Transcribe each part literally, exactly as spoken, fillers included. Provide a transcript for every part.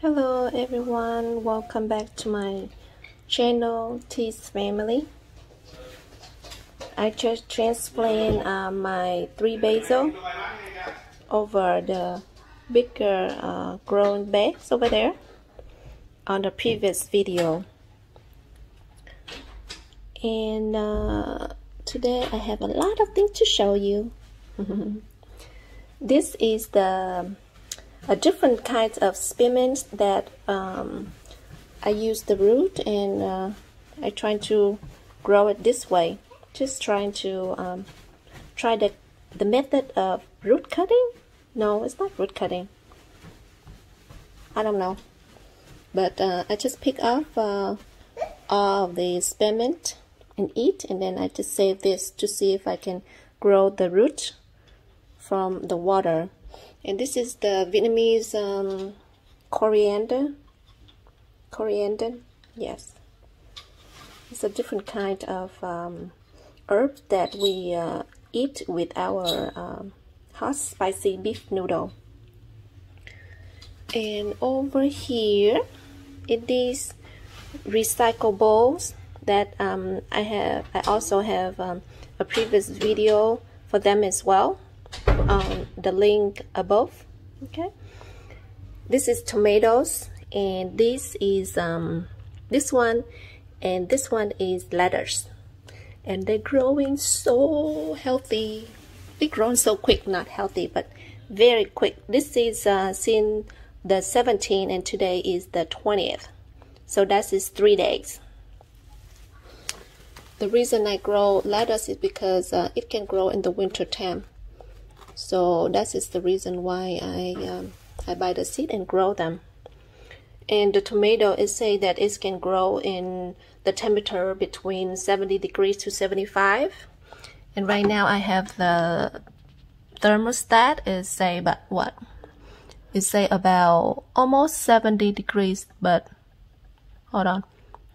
Hello everyone, welcome back to my channel T's Family. I just transplant uh, my three basil over the bigger uh, grown bags over there on the previous video, and uh, today I have a lot of things to show you. This is the a different kinds of spearmint that um, I use the root, and uh, I try to grow it this way. Just trying to um, try the the method of root cutting. No, it's not root cutting. I don't know, but uh, I just pick up uh, all of the spearmint and eat, and then I just save this to see if I can grow the root from the water. And this is the Vietnamese um, coriander, coriander, yes. It's a different kind of um, herb that we uh, eat with our um, hot spicy beef noodle. And over here, in these recycle bowls that um, I have, I also have um, a previous video for them as well. Um, the link above. Okay, this is tomatoes, and this is um, this one, and this one is lettuce, and they're growing so healthy. They're growing so quick, not healthy, but very quick. This is uh, since the seventeenth, and today is the twentieth, so that is three days. The reason I grow lettuce is because uh, it can grow in the winter time. So that is the reason why I um, I buy the seed and grow them. And the tomato, it say that it can grow in the temperature between seventy degrees to seventy-five. And right now I have the thermostat. It say about what? It say about almost seventy degrees, but hold on,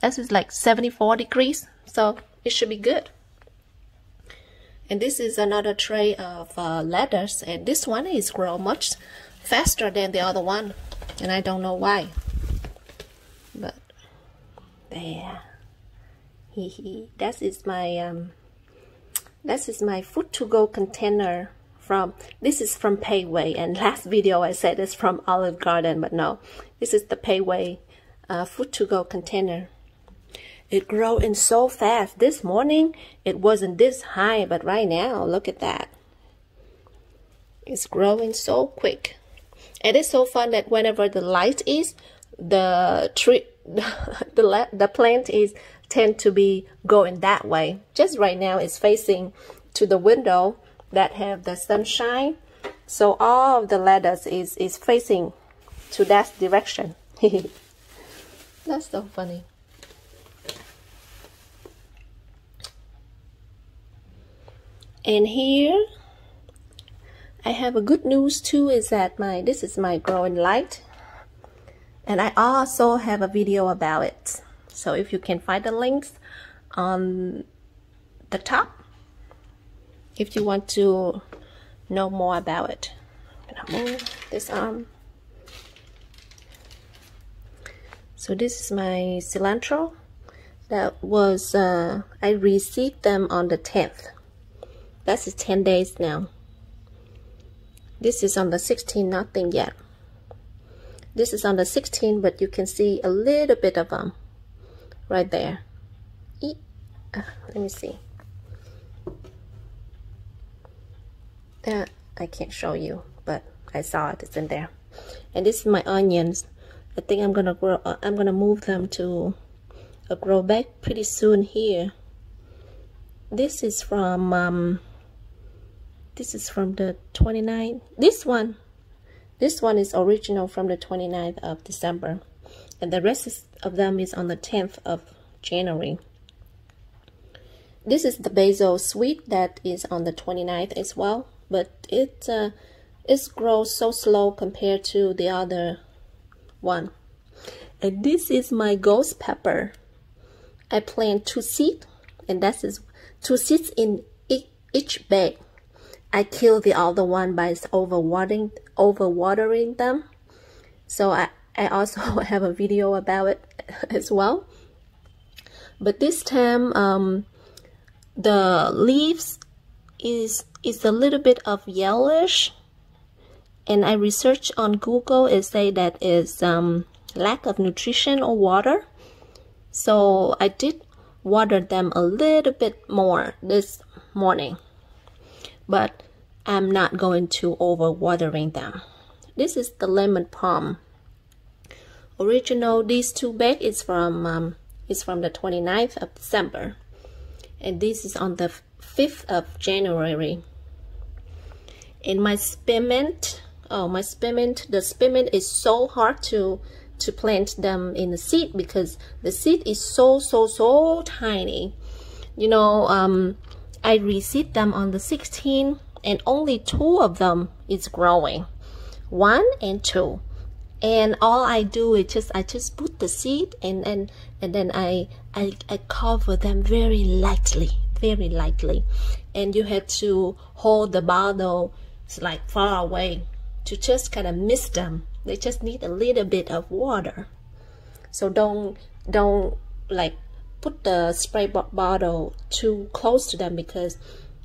this is like seventy-four degrees. So it should be good. And this is another tray of uh, lettuce, and this one is grow much faster than the other one, and I don't know why. But there, yeah. That is my um, that is my food to go container from. This is from Pei Wei, and last video I said it's from Olive Garden, but no, this is the Pei Wei uh, food to go container. It growing so fast. This morning it wasn't this high, but right now look at that. It's growing so quick, and it's so fun that whenever the light is, the tree, the the plant is tend to be going that way. Just right now, it's facing to the window that have the sunshine, so all of the lettuce is is facing to that direction. That's so funny. And here I have a good news too, is that my this is my growing light, and I also have a video about it. So if you can find the links on the top if you want to know more about it. I'm gonna move this arm. So this is my cilantro that was uh, I received them on the tenth. That is ten days now. This is on the sixteenth, nothing yet. This is on the sixteenth, but you can see a little bit of them right there. E uh, let me see. That I can't show you, but I saw it. It's in there. And this is my onions. I think I'm gonna grow. Uh, I'm gonna move them to a grow bag pretty soon here. This is from. Um, This is from the twenty-ninth. This one, this one is original from the twenty-ninth of December, and the rest of them is on the tenth of January. This is the basil sweet that is on the twenty-ninth as well, but it uh, it grows so slow compared to the other one. And this is my ghost pepper. I plant two seeds, and that is two seeds in each bag. I killed the other one by overwatering, overwatering them. So I, I also have a video about it as well. But this time um, the leaves is is a little bit of yellowish, and I researched on Google, it say that is um, lack of nutrition or water. So I did water them a little bit more this morning, but I'm not going to overwatering them. This is the lemon palm. Original, these two bags is from um, is from the twenty-ninth of December, and this is on the fifth of January. And my spearmint, oh my spearmint, the spearmint is so hard to to plant them in the seed because the seed is so so so tiny. You know, um, I reseed them on the sixteenth, and only two of them is growing, one and two. And all I do is just I just put the seed and and and then I I I cover them very lightly, very lightly, and you have to hold the bottle like far away to just kind of miss them. They just need a little bit of water, so don't don't like put the spray bottle too close to them because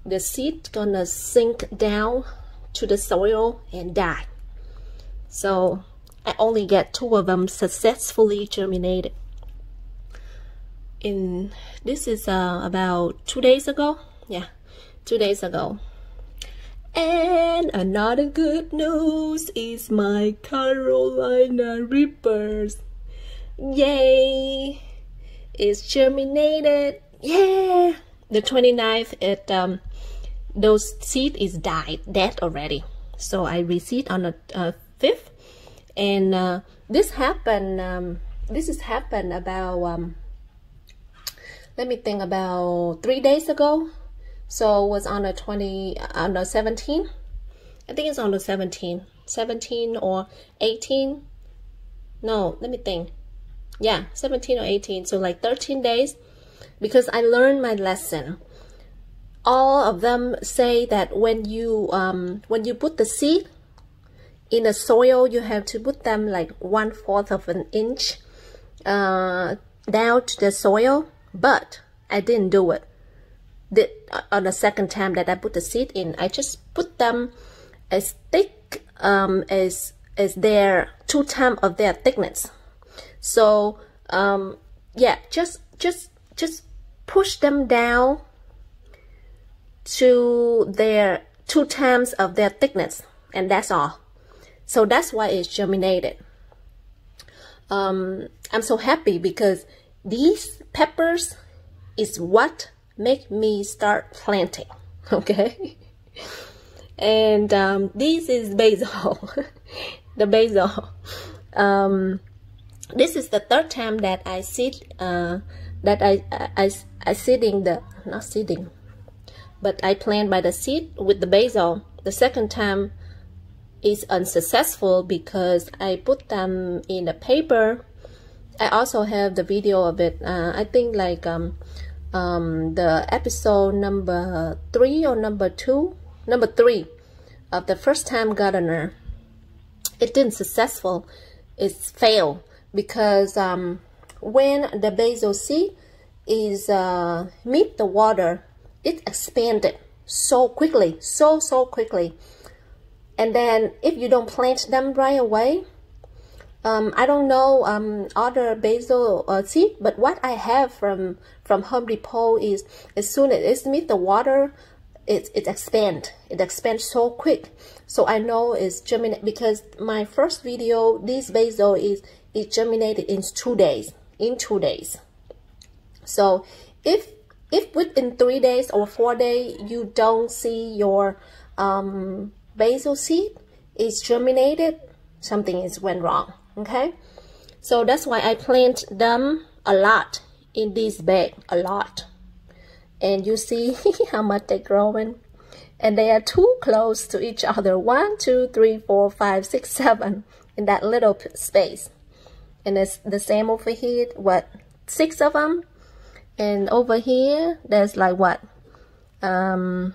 the seed gonna sink down to the soil and die. So I only get two of them successfully germinated. In this is uh, about two days ago. Yeah, two days ago. And another good news is my Carolina Reapers. Yay! It's germinated. Yeah. The twenty-ninth, it um, those seed is died dead already. So I reseed on the uh, fifth. And uh, this happened, um, this has happened about, um, let me think, about three days ago. So it was on the twenty, on the seventeenth. I think it's on the seventeenth. seventeen or eighteen. No, let me think. Yeah, seventeen or eighteen. So like thirteen days, because I learned my lesson. All of them say that when you, um, when you put the seed in the soil, you have to put them like one fourth of an inch uh, down to the soil, but I didn't do it. The, on the second time that I put the seed in, I just put them as thick um, as as their two times of their thickness. So um, yeah, just just just push them down to their two times of their thickness, and that's all. So that's why it's germinated. Um, I'm so happy because these peppers is what make me start planting, okay? And um, this is basil, the basil. Um, this is the third time that I seed, uh, that I, I, I seeding the, not seeding, but I plant by the seed with the basil. The second time is unsuccessful because I put them in the paper. I also have the video of it. Uh, I think like um, um, the episode number three or number two, number three of the first time gardener. It didn't successful. It's failed because um, when the basil seed is uh, meet the water, it expanded so quickly, so so quickly. And then if you don't plant them right away, um, I don't know um, other basil uh, seed, but what I have from from Home Depot is as soon as it's meet the water, it it expands. It expands so quick. So I know it's germinated because my first video, this basil is it germinated in two days. In two days. So if if within three days or four days you don't see your um, basil seed is germinated, something is went wrong, okay? So that's why I plant them a lot in this bag, a lot. And you see how much they're growing. And they are too close to each other. One, two, three, four, five, six, seven in that little space. And it's the same over here, what, six of them? And over here, there's like what? Um...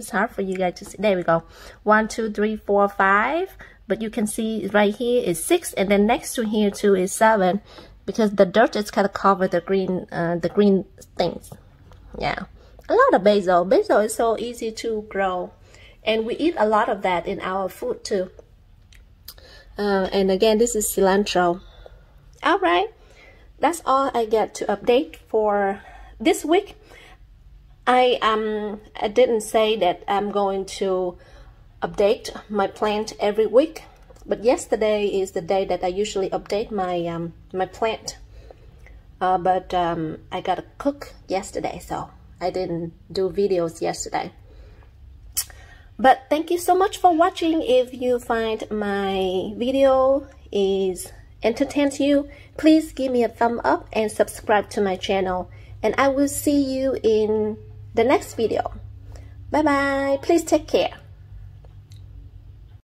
It's hard for you guys to see. There we go. One, two, three, four, five. But you can see right here is six, and then next to here too is seven, because the dirt is kind of cover the green, uh, the green things. Yeah, a lot of basil. Basil is so easy to grow, and we eat a lot of that in our food too. Uh, and again, this is cilantro. All right, that's all I get to update for this week. I um I didn't say that I'm going to update my plant every week, but yesterday is the day that I usually update my um my plant, uh, but um I gotta cook yesterday, so I didn't do videos yesterday. But thank you so much for watching. If you find my video is entertains you, please give me a thumb up and subscribe to my channel, and I will see you in the next video. Bye bye. Please take care.